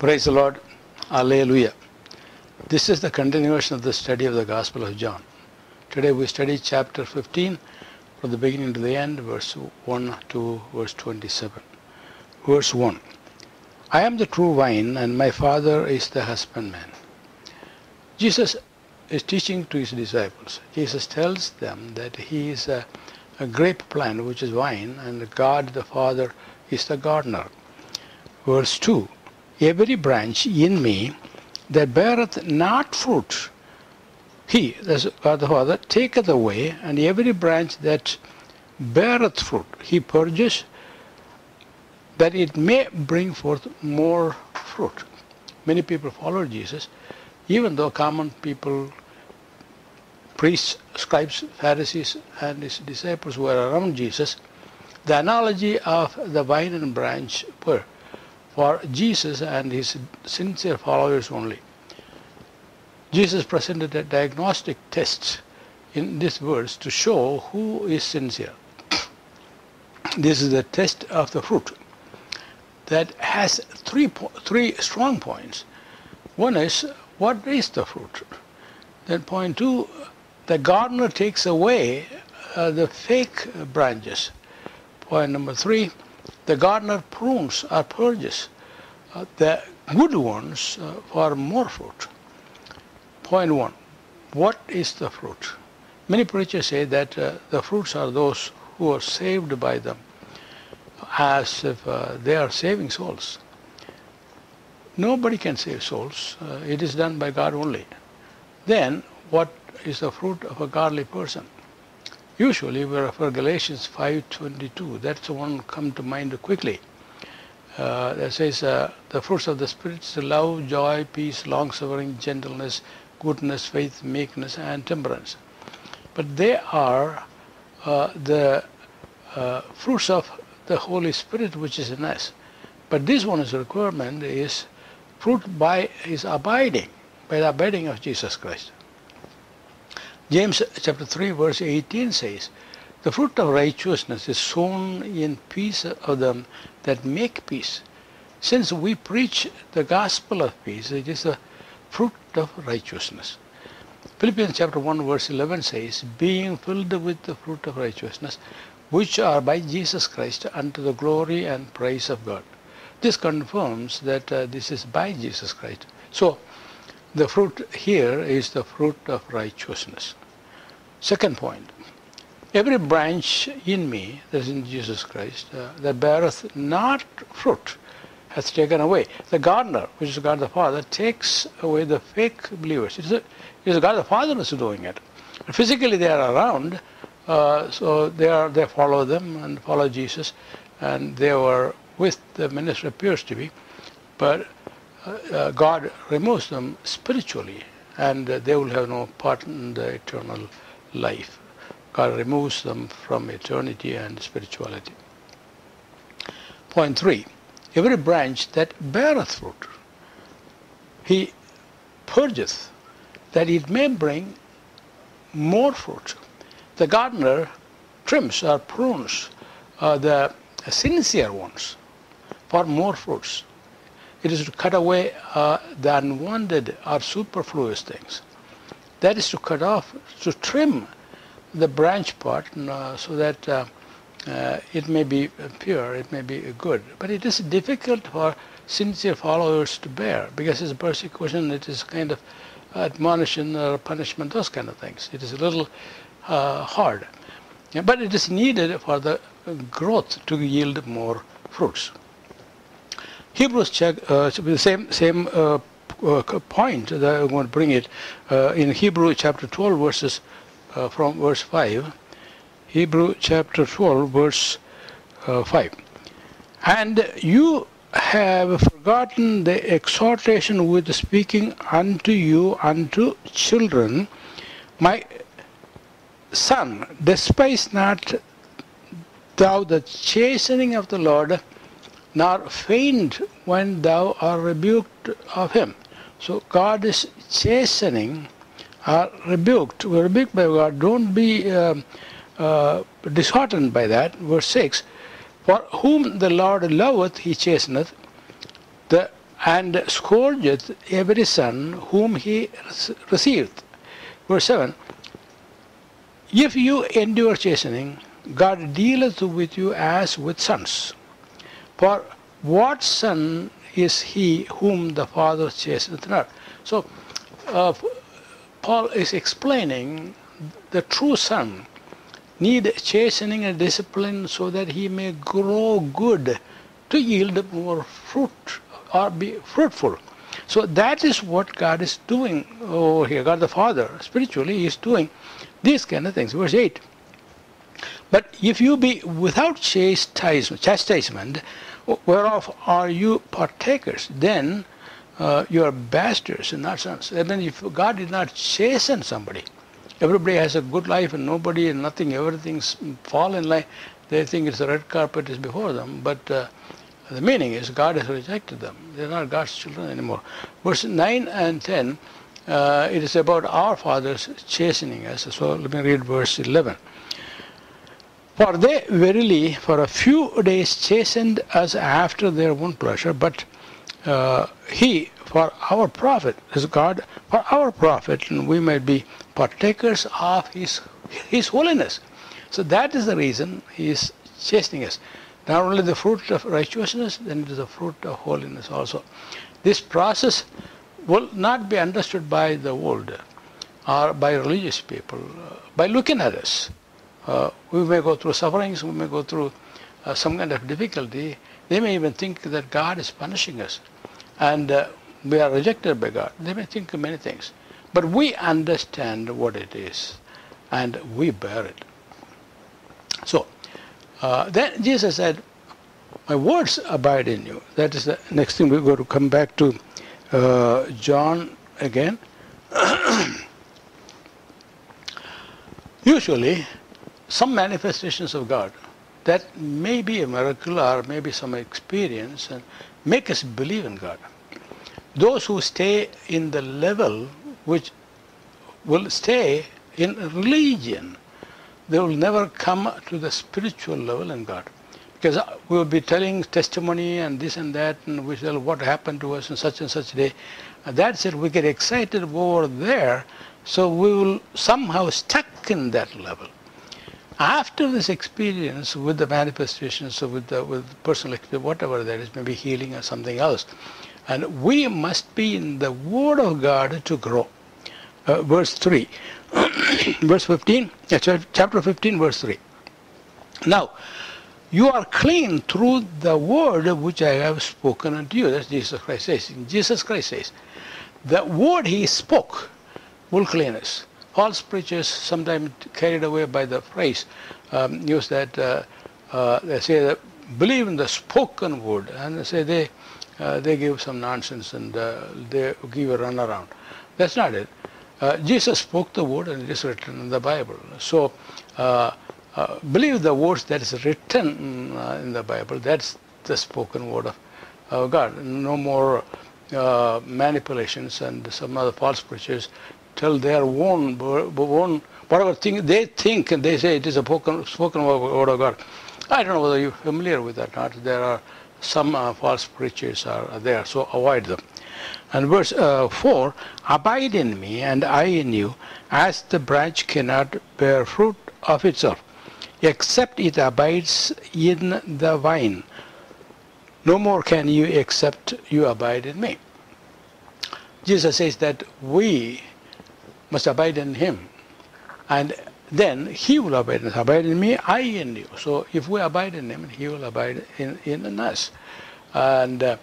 Praise the Lord. Alleluia. This is the continuation of the study of the Gospel of John. Today we study chapter 15 from the beginning to the end, verse 1 to verse 27. Verse 1. I am the true vine and my Father is the husbandman. Jesus is teaching to his disciples. Jesus tells them that he is a grape plant, which is vine, and God the Father is the gardener. Verse 2. Every branch in me that beareth not fruit, he, that's God the Father, taketh away, and every branch that beareth fruit, he purges, that it may bring forth more fruit. Many people follow Jesus, even though common people, priests, scribes, Pharisees, and his disciples were around Jesus. The analogy of the vine and branch were for Jesus and his sincere followers only. Jesus presented a diagnostic test in this verse to show who is sincere. This is the test of the fruit that has three strong points. One is, what is the fruit? Then point two, the gardener takes away the fake branches. Point number three, the gardener prunes or purges the good ones for more fruit. Point one, what is the fruit? Many preachers say that the fruits are those who are saved by them, as if they are saving souls. Nobody can save souls. It is done by God only. Then, what is the fruit of a godly person? Usually we refer Galatians 5:22. That's the one come to mind quickly. That says, the fruits of the Spirit is love, joy, peace, long-suffering, gentleness, goodness, faith, meekness, and temperance. But they are the fruits of the Holy Spirit which is in us. But this one is a requirement, is fruit by his abiding, by the abiding of Jesus Christ. James chapter 3 verse 18 says, the fruit of righteousness is sown in peace of them that make peace. Since we preach the gospel of peace, it is the fruit of righteousness. Philippians chapter 1 verse 11 says, being filled with the fruit of righteousness, which are by Jesus Christ unto the glory and praise of God. This confirms that this is by Jesus Christ. So, the fruit here is the fruit of righteousness. Second point, every branch in me, that is in Jesus Christ, that beareth not fruit, hath taken away. The gardener, which is God the Father, takes away the fake believers. It is God the Father is doing it. Physically they are around, so they follow them and follow Jesus, and they were with the minister appears to be, but God removes them spiritually, and they will have no part in the eternal life. God removes them from eternity and spirituality. Point three, every branch that beareth fruit, he purgeth, that it may bring more fruit. The gardener trims or prunes the sincere ones for more fruits. It is to cut away the unwanted or superfluous things. That is to cut off, to trim the branch part so that it may be pure, it may be good. But it is difficult for sincere followers to bear, because it's persecution, it is kind of admonition or punishment, those kind of things. It is a little hard. But it is needed for the growth to yield more fruits. Hebrews, the same point that I'm going to bring it in Hebrews chapter 12 verses from verse 5. Hebrews chapter 12 verse 5. And you have forgotten the exhortation with speaking unto you, unto children, my son, despise not thou the chastening of the Lord, nor faint when thou art rebuked of him. So God is chastening or rebuked. We are rebuked by God. Don't be disheartened by that. Verse 6, for whom the Lord loveth, he chasteneth and scourged every son whom he received. Verse 7, if you endure chastening, God dealeth with you as with sons. For what son is he whom the Father chasteneth not? So Paul is explaining the true son need chastening and discipline so that he may grow good to yield more fruit or be fruitful. So that is what God is doing over here. God the Father spiritually is doing these kind of things. Verse 8. But if you be without chastisement, whereof are you partakers, then you are bastards and not sons. And then if God did not chasten somebody, everybody has a good life and nobody and nothing, everything's fall in line. They think it's the red carpet is before them, but the meaning is God has rejected them. They're not God's children anymore. Verse 9 and 10, it is about our fathers chastening us. So let me read verse 11. For they verily for a few days chastened us after their own pleasure, but he for our profit is God, for our profit, and we might be partakers of his holiness. So that is the reason he is chastening us. Not only the fruit of righteousness, then it is the fruit of holiness also. This process will not be understood by the world or by religious people. By looking at us, we may go through sufferings, we may go through some kind of difficulty. They may even think that God is punishing us and we are rejected by God. They may think many things. But we understand what it is and we bear it. So, then Jesus said, my words abide in you. That is the next thing. We're going to come back to John again. Usually, some manifestations of God that may be a miracle or maybe some experience and make us believe in God. Those who stay in the level which will stay in religion, they will never come to the spiritual level in God. Because we will be telling testimony and this and that, and we tell what happened to us on such and such day. That's it, we get excited over there, so we will somehow stuck in that level. After this experience with the manifestations, so with personal experience, whatever that is, maybe healing or something else, and we must be in the Word of God to grow. Verse 3, verse 15, chapter 15, verse 3. Now, you are clean through the word which I have spoken unto you. That's Jesus Christ says. Jesus Christ says, the word he spoke will clean us. False preachers, sometimes carried away by the phrase, use that, they say, that believe in the spoken word. And they say they give some nonsense and they give a runaround. That's not it. Jesus spoke the word and it is written in the Bible. So, believe the words that is written in the Bible. That's the spoken word of God. No more manipulations and some other false preachers tell their own whatever thing they think and they say it is a spoken word of God. I don't know whether you're familiar with that or not. There are some false preachers are there, so avoid them. And verse 4, abide in me and I in you, as the branch cannot bear fruit of itself, except it abides in the vine. No more can you except you abide in me. Jesus says that we must abide in him, and then he will abide in us. Abide in me, I in you. So if we abide in him, he will abide in us. And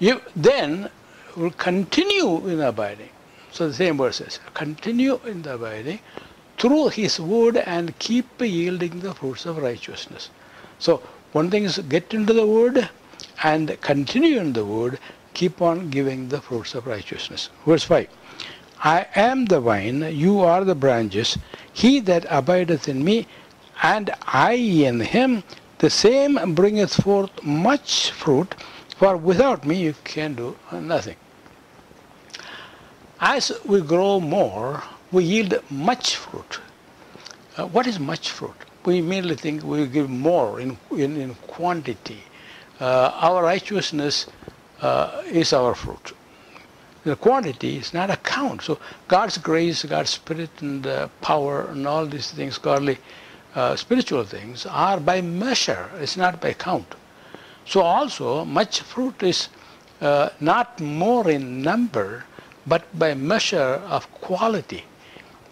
you then will continue in abiding. So the same verse says, continue in the abiding through his word and keep yielding the fruits of righteousness. So one thing is get into the word and continue in the word, keep on giving the fruits of righteousness. Verse 5, I am the vine, you are the branches, he that abideth in me and I in him, the same bringeth forth much fruit, for without me you can do nothing. As we grow more, we yield much fruit. What is much fruit? We merely think we give more in quantity. Our righteousness is our fruit. The quantity is not a count. So God's grace, God's spirit and power and all these things, godly spiritual things, are by measure. It's not by count. So also much fruit is not more in number, but by measure of quality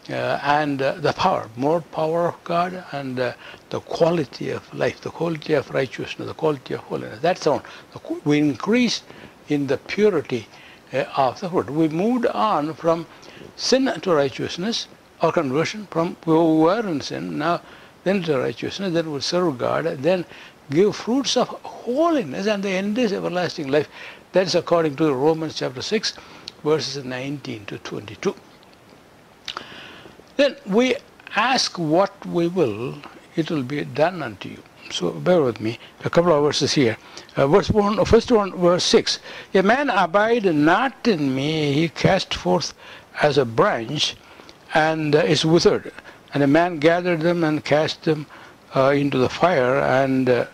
and the power, more power of God and the quality of life, the quality of righteousness, the quality of holiness. That's all. We increased in the purity of the fruit. We moved on from sin to righteousness, or conversion from we were in sin, now then to righteousness, then we serve God, then give fruits of holiness, and the end is everlasting life. That's according to Romans chapter 6, verses 19 to 22. Then we ask what we will, it will be done unto you. So bear with me, a couple of verses here. Verse 6. A man abide not in me, he cast forth as a branch, and is withered. And a man gathered them and cast them into the fire and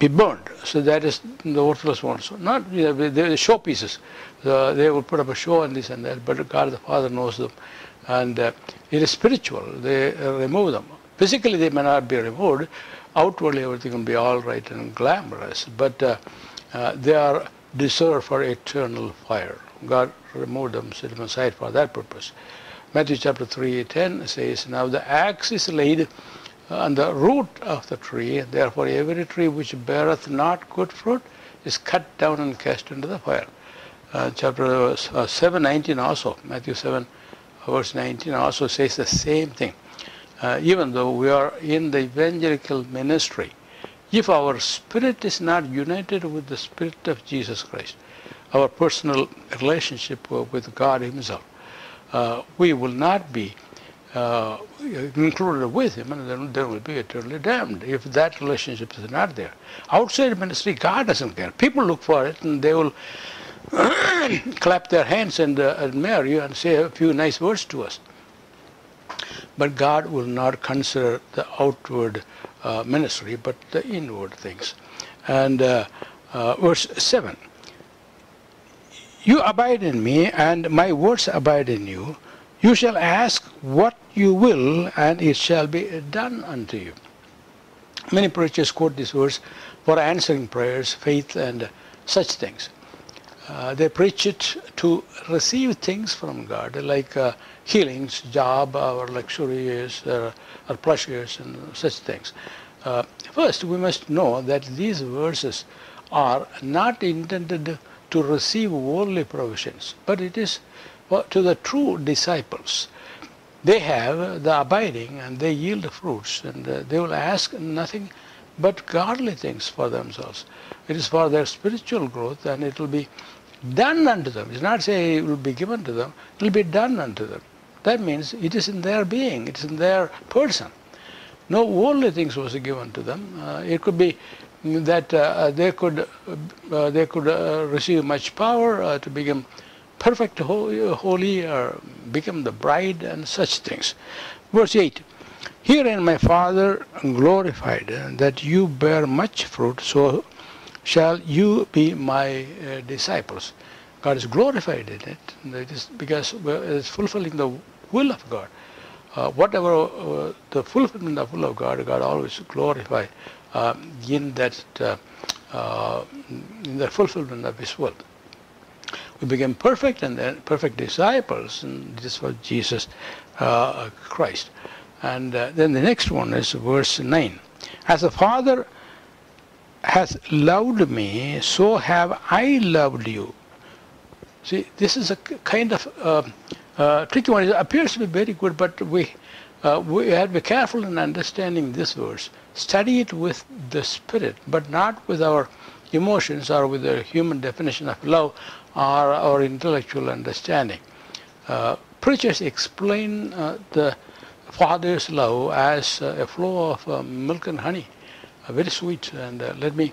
be burned. So that is the worthless one. So not, you know, they're the show pieces. They will put up a show and this and that, but God the Father knows them. And it is spiritual. They remove them. Physically they may not be removed. Outwardly everything will be all right and glamorous, but they are deserved for eternal fire. God removed them, set them aside for that purpose. Matthew chapter 3:10 says, now the axe is laid on the root of the tree, therefore every tree which beareth not good fruit is cut down and cast into the fire. Chapter 7:19 also, Matthew 7 verse 19 also says the same thing. Even though we are in the evangelical ministry, if our spirit is not united with the spirit of Jesus Christ, our personal relationship with God himself, we will not be included with him, and then there will be eternally damned if that relationship is not there. Outside ministry, God doesn't care. People look for it and they will clap their hands and admire you and say a few nice words to us. But God will not consider the outward ministry, but the inward things. And verse 7, you abide in me, and my words abide in you. You shall ask what you will, and it shall be done unto you. Many preachers quote this verse for answering prayers, faith, and such things. They preach it to receive things from God, like healings, job, our luxuries, our pleasures, and such things. First, we must know that these verses are not intended to receive worldly provisions, but it is to the true disciples. They have the abiding and they yield fruits, and they will ask nothing but godly things for themselves. It is for their spiritual growth, and it will be done unto them. It's not say it will be given to them, it will be done unto them. That means it is in their being, it is in their person. No worldly things was given to them. It could be that they could receive much power to become perfect, holy, or become the bride and such things. Verse 8, herein my Father glorified, that you bear much fruit, so shall you be my disciples. God is glorified in it. It is because it's fulfilling the will of God. Whatever the fulfillment of the will of God, God always glorifies in the fulfillment of His will. We became perfect, and then perfect disciples, and this was Jesus Christ. And then the next one is verse 9. As the Father has loved me, so have I loved you. See, this is a kind of tricky one. It appears to be very good, but we have to be careful in understanding this verse. Study it with the Spirit, but not with our emotions or with the human definition of love or our intellectual understanding. Preachers explain the Father's love as a flow of milk and honey. Very sweet. And let me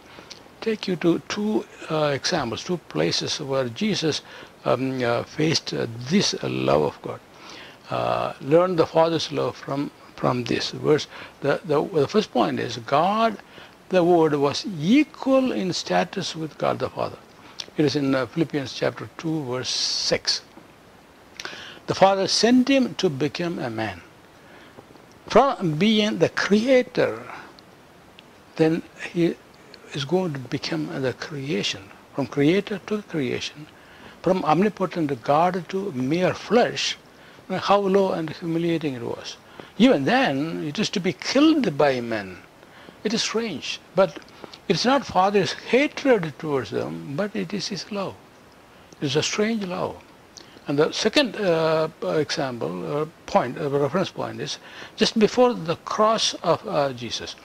take you to two examples, two places where Jesus faced this love of God. Learn the Father's love from this verse. The first point is God, the Word, was equal in status with God the Father. It is in Philippians chapter 2, verse 6. The Father sent him to become a man. From being the creator, then he is going to become the creation. From creator to creation, from omnipotent God to mere flesh, how low and humiliating it was. Even then, it is to be killed by men. It is strange, but it's not Father's hatred towards them, but it is his love. It's a strange love. And the second example, reference point is, just before the cross of Jesus,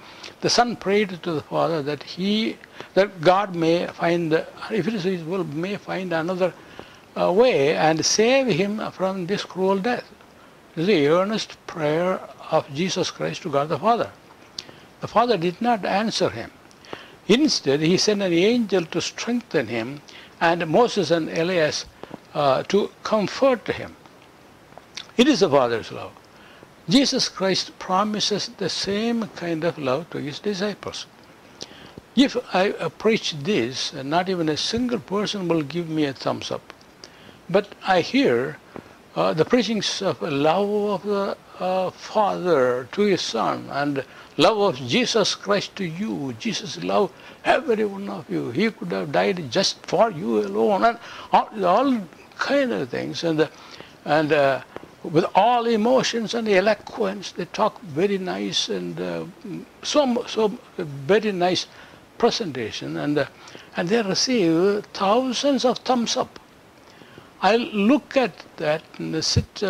the Son prayed to the Father that God may find, if it is his will, may find another way and save him from this cruel death. This is the earnest prayer of Jesus Christ to God the Father. The Father did not answer him. Instead, he sent an angel to strengthen him, and Moses and Elias to comfort him. It is the Father's love. Jesus Christ promises the same kind of love to his disciples. If I preach this, not even a single person will give me a thumbs up. But I hear the preachings of love of the Father to his Son, and love of Jesus Christ to you. Jesus loved every one of you. He could have died just for you alone, and all kind of things. And with all emotions and eloquence, they talk very nice and so very nice presentation, and they receive thousands of thumbs up. I look at that and sit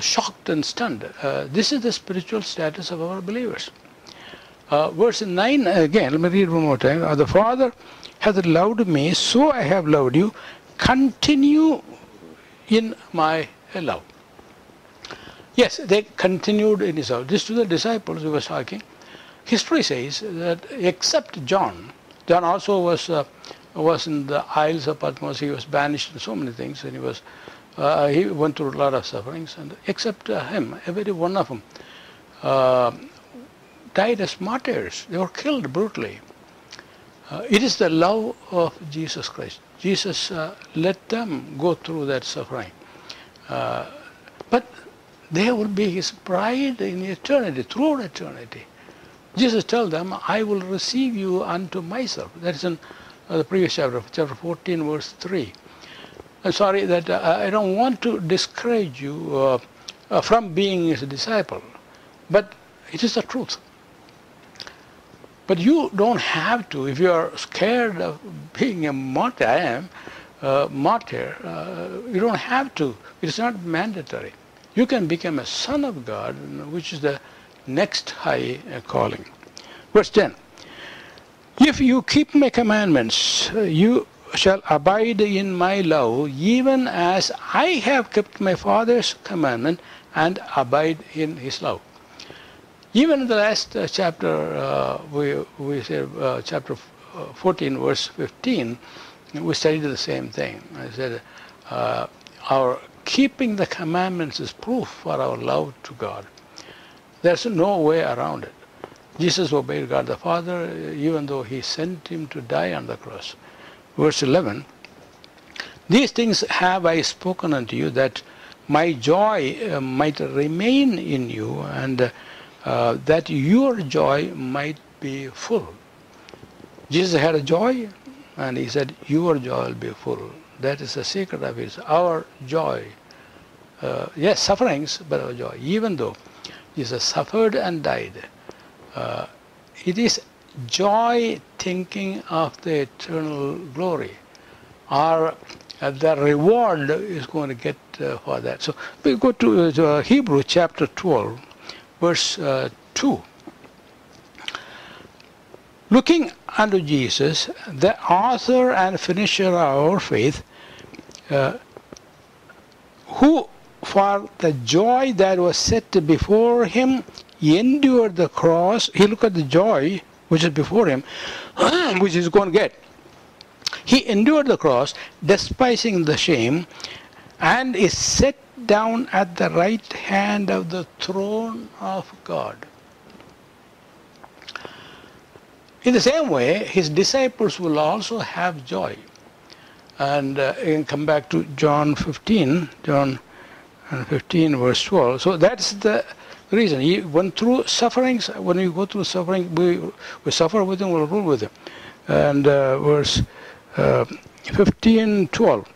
shocked and stunned. This is the spiritual status of our believers. Verse 9 again, let me read one more time. The Father hath loved me, so I have loved you. Continue in my love. Yes, they continued in his love. This to the disciples who were talking. History says that except John also was in the Isles of Patmos. He was banished and so many things, and he went through a lot of sufferings, and except him, every one of them died as martyrs. They were killed brutally. It is the love of Jesus Christ. Jesus let them go through that suffering. But they will be his bride in eternity, through eternity. Jesus told them, I will receive you unto myself. That is in the previous chapter, chapter 14, verse 3. I'm sorry that I don't want to discourage you from being his disciple, but it is the truth. But you don't have to. If you are scared of being a martyr, I am a martyr, you don't have to. It is not mandatory. You can become a son of God, which is the next high calling. Verse 10, if you keep my commandments, you shall abide in my love, even as I have kept my Father's commandment and abide in his love. Even in the last chapter, we said chapter 14, verse 15, we studied the same thing. I said, our keeping the commandments is proof for our love to God. There's no way around it. Jesus obeyed God the Father, even though he sent him to die on the cross. Verse 11, these things have I spoken unto you, that my joy might remain in you, and that your joy might be full. Jesus had a joy, and he said, your joy will be full. That is the secret of his, our joy. Yes, sufferings, but our joy. Even though Jesus suffered and died, it is joy thinking of the eternal glory, or the reward is going to get for that. So we go to Hebrew chapter 12, verse 2. Looking unto Jesus, the author and finisher of our faith, who for the joy that was set before him endured the cross. He looked at the joy which is before him, which he's going to get. He endured the cross, despising the shame, and is set down at the right hand of the throne of God. In the same way, his disciples will also have joy. And you can come back to John 15 verse 12. So that's the reason. He went through sufferings. When you go through suffering, we suffer with him, we'll rule with him. And verse 15:12.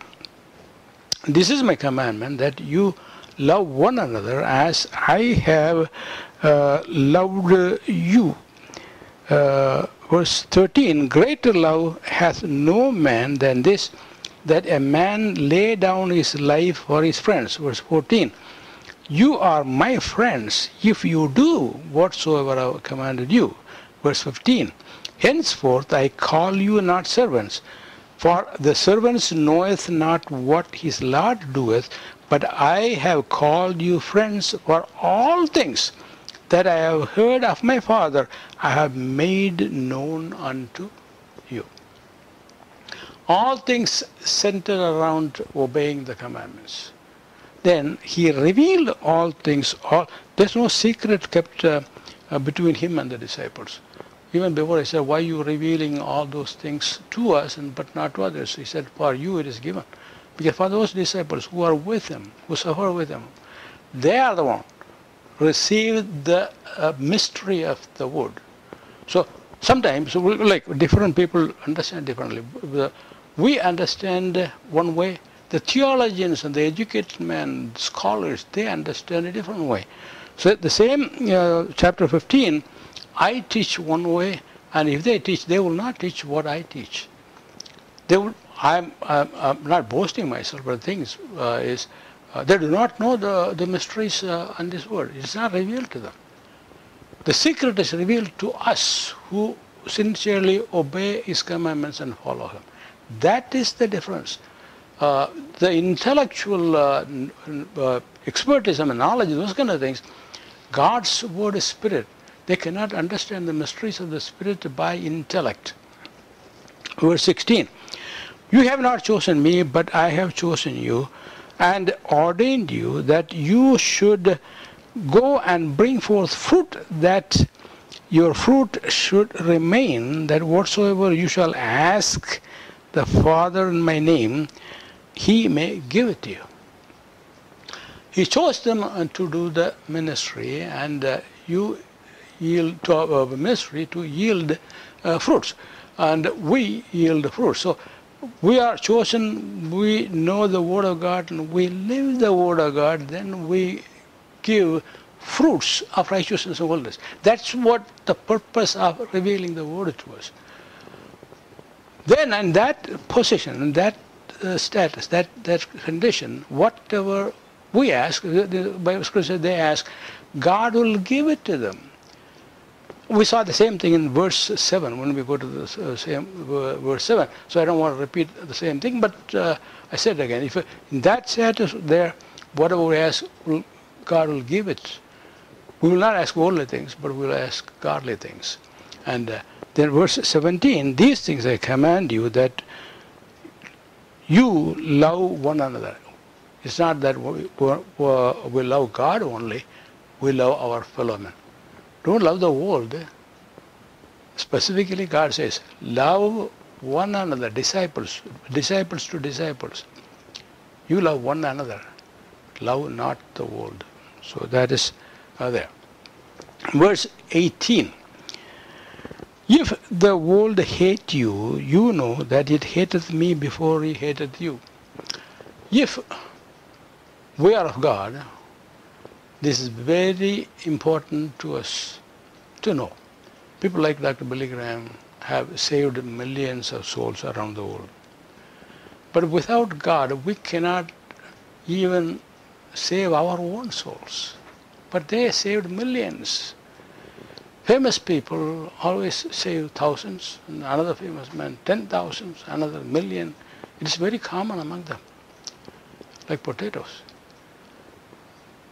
This is my commandment, that you love one another as I have loved you. Verse 13, greater love hath no man than this, that a man lay down his life for his friends. Verse 14, you are my friends if you do whatsoever I have commanded you. Verse 15, henceforth I call you not servants, for the servant knoweth not what his Lord doeth, but I have called you friends, for all things that I have heard of my Father I have made known unto you. All things centered around obeying the commandments. Then he revealed all things. There's no secret kept between him and the disciples. Even before, he said, why are you revealing all those things to us, and but not to others? He said, for you it is given. Because for those disciples who are with him, who suffer with him, they are the one received the mystery of the word. So sometimes, like, different people understand differently. We understand one way. The theologians and the educated men, scholars, they understand a different way. So the same chapter 15, I teach one way, and if they teach, they will not teach what I teach. They will. I'm not boasting myself, but the thing is, they do not know the mysteries on this world. It's not revealed to them. The secret is revealed to us who sincerely obey his commandments and follow him. That is the difference. The intellectual expertism and knowledge, those kind of things, God's word is spirit. They cannot understand the mysteries of the spirit by intellect. Verse 16, you have not chosen me, but I have chosen you, and ordained you that you should go and bring forth fruit, that your fruit should remain, that whatsoever you shall ask the Father in my name, he may give it to you. He chose them to do the ministry, and you yield to the ministry to yield fruits, and we yield fruits. So we are chosen, we know the Word of God, and we live the Word of God, then we give fruits of righteousness and holiness. That's what the purpose of revealing the Word to us. Then in that position, in that status, that condition, whatever we ask, the Bible says they ask, God will give it to them. We saw the same thing in verse 7, when we go to the same verse 7. So I don't want to repeat the same thing, but I said again, if in that status there, whatever we ask, God will give it. We will not ask worldly things, but we will ask godly things. And then verse 17, these things I command you, that you love one another. It's not that we love God only, we love our fellow men. Don't love the world. Specifically, God says, love one another, disciples to disciples. You love one another. Love not the world. So that is there. Verse 18. If the world hate you, you know that it hateth me before he hateth you. If we are of God, this is very important to us to know. People like Dr. Billy Graham have saved millions of souls around the world. But without God, we cannot even save our own souls. But they saved millions. Famous people always save thousands, and another famous man, 10,000, another million. It is very common among them, like potatoes.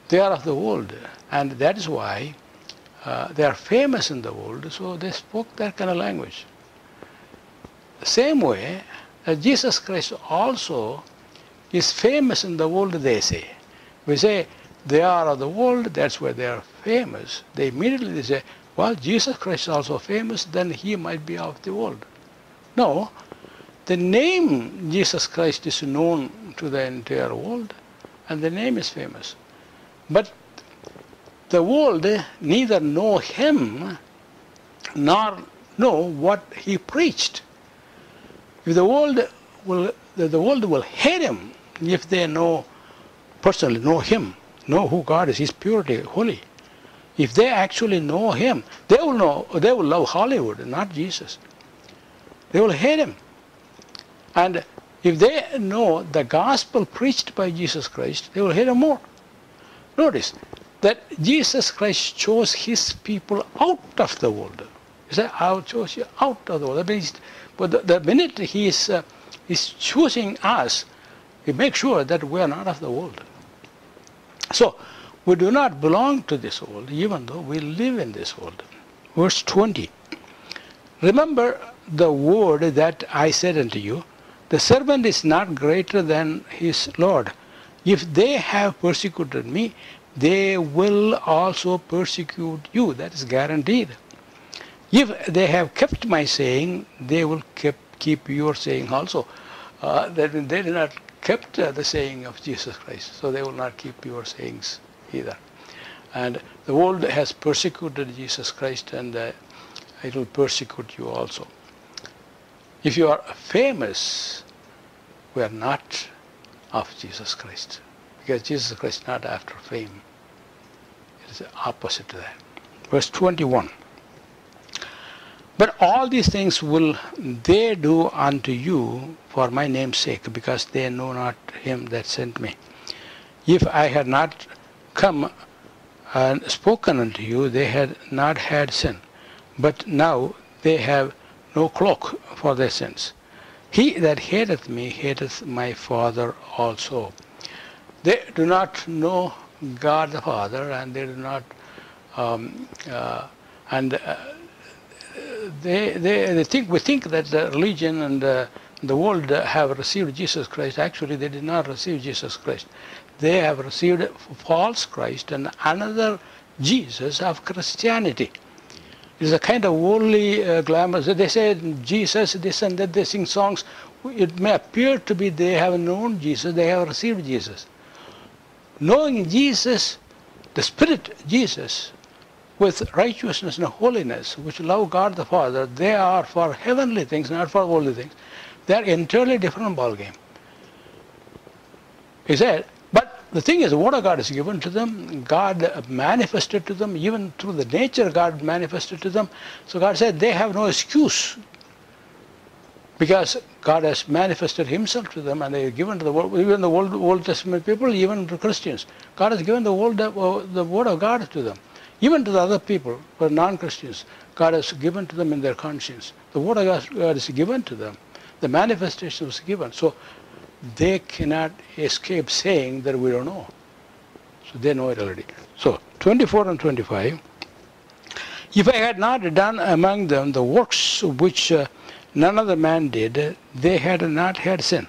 They are of the world, and that is why they are famous in the world, so they spoke that kind of language. The same way, Jesus Christ also is famous in the world, they say. We say, they are of the world, that's why they are famous. They immediately say, well, Jesus Christ is also famous, then he might be of the world. No, The name Jesus Christ is known to the entire world, and the name is famous. But the world neither know him nor know what he preached. If the world will hate him if they know personally, know him, know who God is, his purity, holy. If they actually know him, they will love Hollywood, not Jesus. They will hate him. And if they know the gospel preached by Jesus Christ, they will hate him more. Notice that Jesus Christ chose his people out of the world. He said, I chose you out of the world. That means, but the minute he is choosing us, he makes sure that we are not of the world. So, we do not belong to this world, even though we live in this world. Verse 20, remember the word that I said unto you, the servant is not greater than his Lord. If they have persecuted me, they will also persecute you. That is guaranteed. If they have kept my saying, they will keep your saying also. They did not kept the saying of Jesus Christ, so they will not keep your sayings either. And the world has persecuted Jesus Christ, and it will persecute you also. If you are famous, we are not of Jesus Christ, because Jesus Christ is not after fame. It is the opposite to that. Verse 21. But all these things will they do unto you for my name's sake, because they know not him that sent me. If I had not come and spoken unto you, they had not had sin. But now they have no cloak for their sins. He that hateth me hateth my Father also. They do not know God the Father, and they do not we think that the religion and the world have received Jesus Christ. Actually, they did not receive Jesus Christ. They have received a false Christ and another Jesus of Christianity. It is a kind of worldly glamour. They say Jesus, this and that, they sing songs. It may appear to be they have known Jesus, they have received Jesus. Knowing Jesus, the Spirit Jesus, with righteousness and holiness, which love God the Father, they are for heavenly things, not for worldly things. They are entirely different ballgame. He said, but the thing is, the word of God is given to them, God manifested to them, even through the nature God manifested to them. So God said, they have no excuse, because God has manifested himself to them, and they are given to the world, even the Old Testament people, even to Christians. God has given the word of God to them. Even to the other people, who are non-Christians, God has given to them in their conscience. The word of God is given to them. The manifestation was given. So they cannot escape saying that we don't know. So they know it already. So 24 and 25. If I had not done among them the works which none other man did, they had not had sin.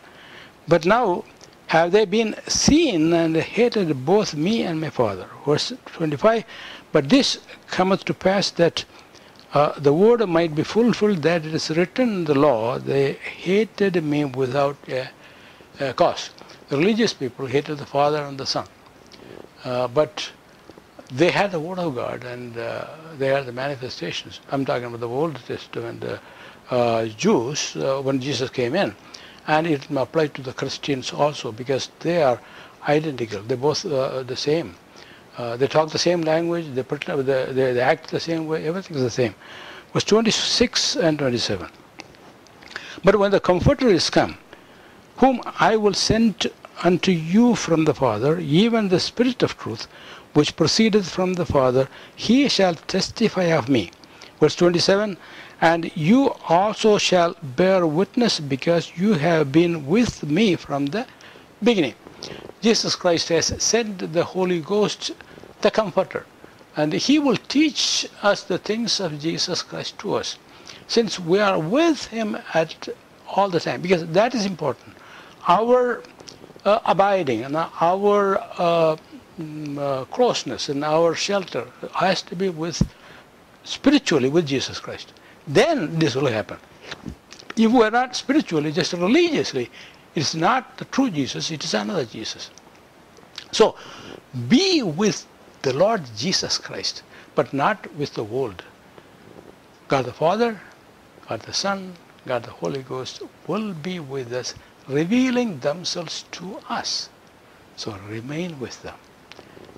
But now have they been seen and hated both me and my Father. Verse 25. But this cometh to pass that the word might be fulfilled that it is written in the law, they hated me without a cause. The religious people hated the Father and the Son. But they had the word of God, and they had the manifestations. I'm talking about the Old Testament Jews when Jesus came in. And it applied to the Christians also, because they are identical. They're both the same. They talk the same language, they act the same way, everything is the same. Verse 26 and 27. But when the Comforter is come, whom I will send unto you from the Father, even the Spirit of truth, which proceedeth from the Father, he shall testify of me. Verse 27. And you also shall bear witness, because you have been with me from the beginning. Jesus Christ has sent the Holy Ghost, the Comforter, and he will teach us the things of Jesus Christ to us, since we are with him at all the time, because that is important. Our abiding and our closeness and our shelter has to be with spiritually with Jesus Christ. Then this will happen. If we are not spiritually, just religiously, it is not the true Jesus, it is another Jesus. So, be with the Lord Jesus Christ, but not with the world. God the Father, God the Son, God the Holy Ghost will be with us, revealing themselves to us. So remain with them.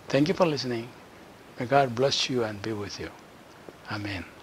Thank you for listening. May God bless you and be with you. Amen.